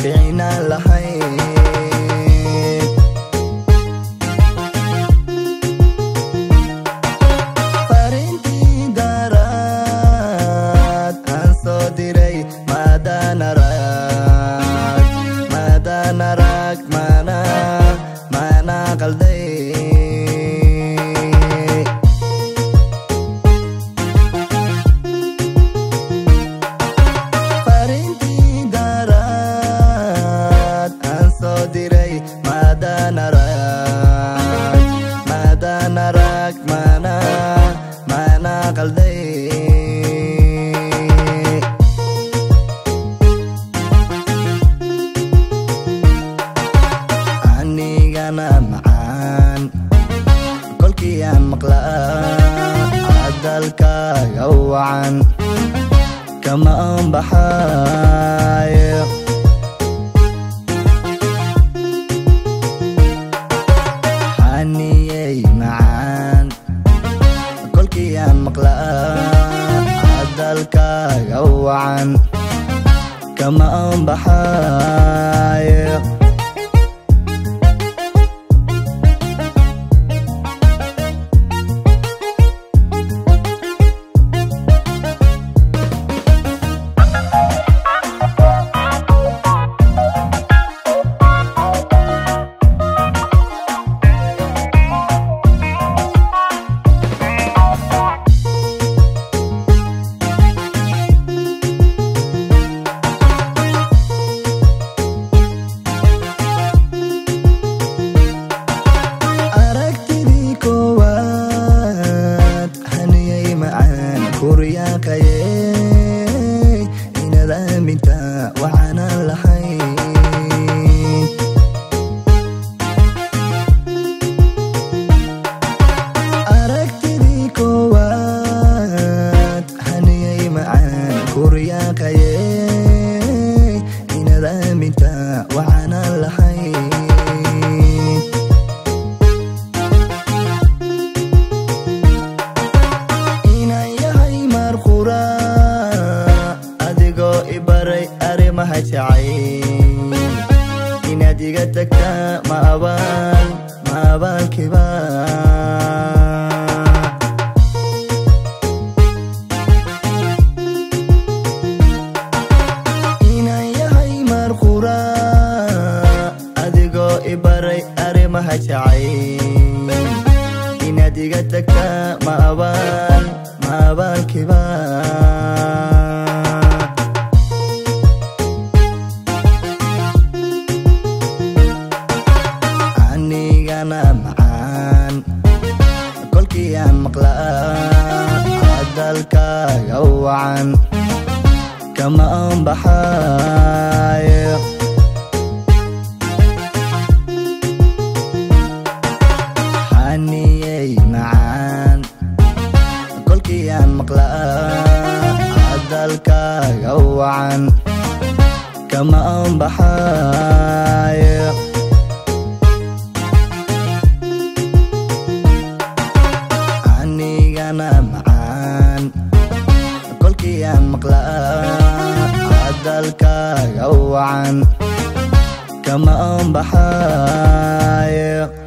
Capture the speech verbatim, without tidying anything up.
في عينا الحين فرنتي دارات عن صدري ماذا نراك ماذا نراك معنا معنا قلبي ماذا نراك ماذا نراك معنا معنا قلبي عني أنا معان كلك يا مقلق عدلك يوعا كما أم بحايق عدلك جوعا كما أم بحايق كوريا كاي إن رامتا وعنا الحي أراك تري كوات حنيي معان كوريا كاي إن رامتا وعنا الحي إنا ديقتك ما أبال ما أبال كبار إنا يهي مرخورا أدقو إباري أرمها تعين إنا ديقتك ما أبال ما أبال كبار عدلك جوعا كما أم بحايق حنيي معان كلك يا مقلق عدلك جوعا كما أم بحايق عدلك جوعا كما أم بحايق.